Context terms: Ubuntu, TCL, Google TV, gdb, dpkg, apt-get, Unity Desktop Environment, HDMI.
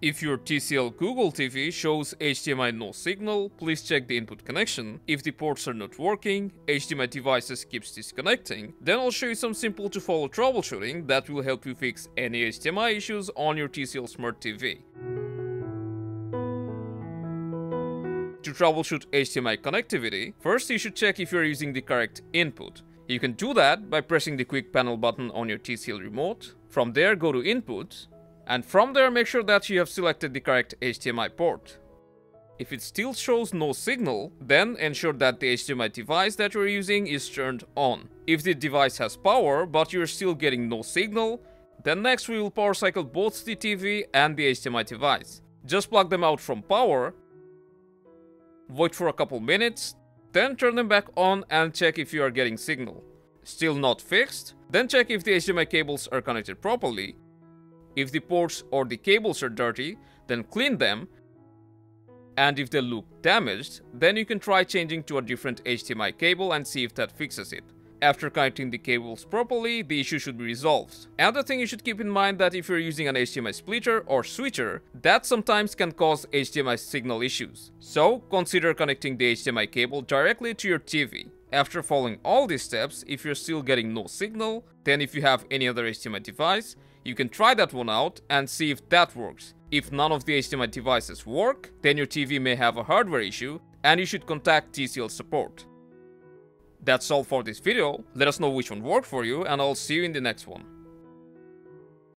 If your TCL Google TV shows HDMI no signal, please check the input connection. If the ports are not working, HDMI devices keeps disconnecting, then I'll show you some simple to follow troubleshooting that will help you fix any HDMI issues on your TCL Smart TV. To troubleshoot HDMI connectivity, first you should check if you are using the correct input. You can do that by pressing the quick panel button on your TCL remote. From there, go to Input. And from there, make sure that you have selected the correct HDMI port. If it still shows no signal, then ensure that the HDMI device that you're using is turned on. If the device has power but you're still getting no signal, then next we will power cycle both the TV and the HDMI device. Just plug them out from power, wait for a couple minutes, then turn them back on and check if you are getting signal. Still not fixed? Then check if the HDMI cables are connected properly. If the ports or the cables are dirty, then clean them, and if they look damaged, then you can try changing to a different HDMI cable and see if that fixes it. After connecting the cables properly, the issue should be resolved. Another thing you should keep in mind that if you're using an HDMI splitter or switcher, that sometimes can cause HDMI signal issues. So consider connecting the HDMI cable directly to your TV. After following all these steps, if you're still getting no signal, then if you have any other HDMI device, you can try that one out and see if that works. If none of the HDMI devices work, then your TV may have a hardware issue and you should contact TCL support. That's all for this video. Let us know which one worked for you and I'll see you in the next one.